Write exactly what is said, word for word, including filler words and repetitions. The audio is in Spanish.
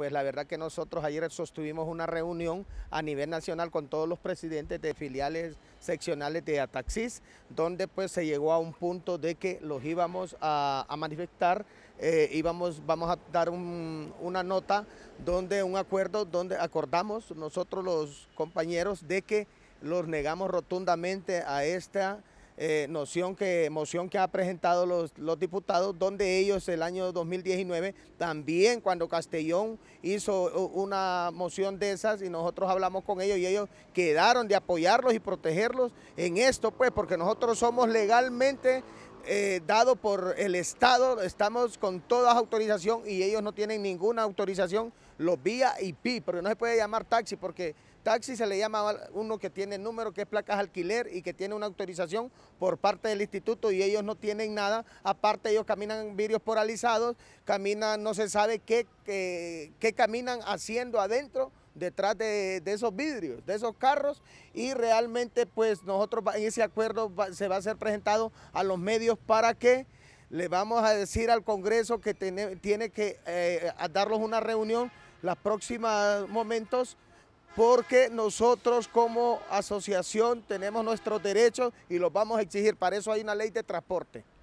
pues la verdad que nosotros ayer sostuvimos una reunión a nivel nacional con todos los presidentes de filiales seccionales de Ataxis, donde pues se llegó a un punto de que los íbamos a, a manifestar, eh, íbamos, vamos a dar un, una nota, donde un acuerdo, donde acordamos nosotros los compañeros de que los negamos rotundamente a esta Eh, noción que, moción que ha presentado los, los diputados, donde ellos el año dos mil diecinueve, también cuando Castellón hizo una moción de esas y nosotros hablamos con ellos y ellos quedaron de apoyarlos y protegerlos en esto, pues porque nosotros somos legalmente eh, dados por el Estado, estamos con toda autorización y ellos no tienen ninguna autorización, los V I P, porque no se puede llamar taxi, porque taxi se le llama uno que tiene el número, que es placas alquiler y que tiene una autorización por parte del instituto y ellos no tienen nada, aparte ellos caminan vidrios polarizados, caminan, no se sabe qué, qué, qué caminan haciendo adentro, detrás de, de esos vidrios, de esos carros, y realmente pues nosotros en ese acuerdo va, se va a ser presentado a los medios para que le vamos a decir al Congreso que tiene, tiene que eh, darnos una reunión los próximos momentos, porque nosotros como asociación tenemos nuestros derechos y los vamos a exigir. Para eso hay una ley de transporte.